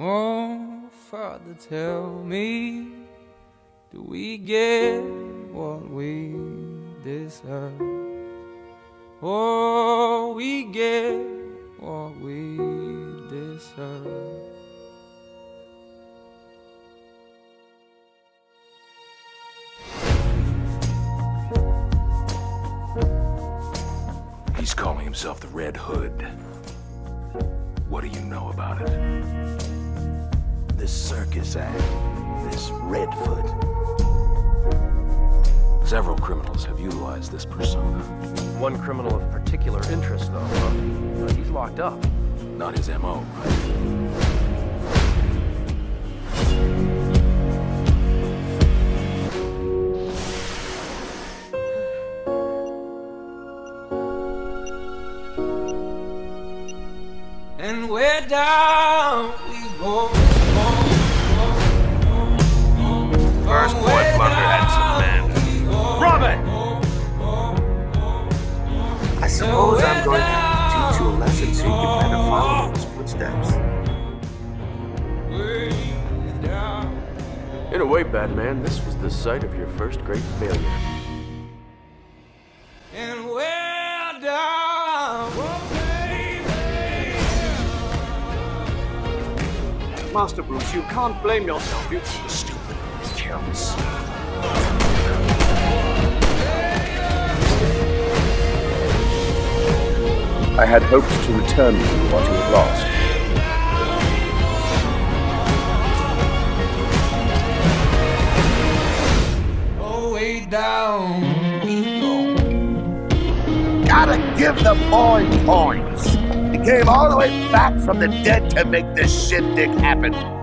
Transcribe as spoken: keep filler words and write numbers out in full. Oh, Father, tell me, do we get what we deserve? Oh, we get what we deserve. He's calling himself the Red Hood. What do you know about it? This circus act, this Redfoot. Several criminals have utilized this persona. One criminal of particular interest, though, huh? He's locked up. Not his M O, right? And way down we go. First boy blunderhead's a man. Robin! I suppose I'm going to have to teach you a lesson so you can kind of follow in his footsteps. In a way, Batman, this was the site of your first great failure. And well down, baby. Master Bruce, you can't blame yourself. You stupid. I had hoped to return to you what you had lost. Oh, way down we go. Gotta give the boy points. He came all the way back from the dead to make this shindig happen.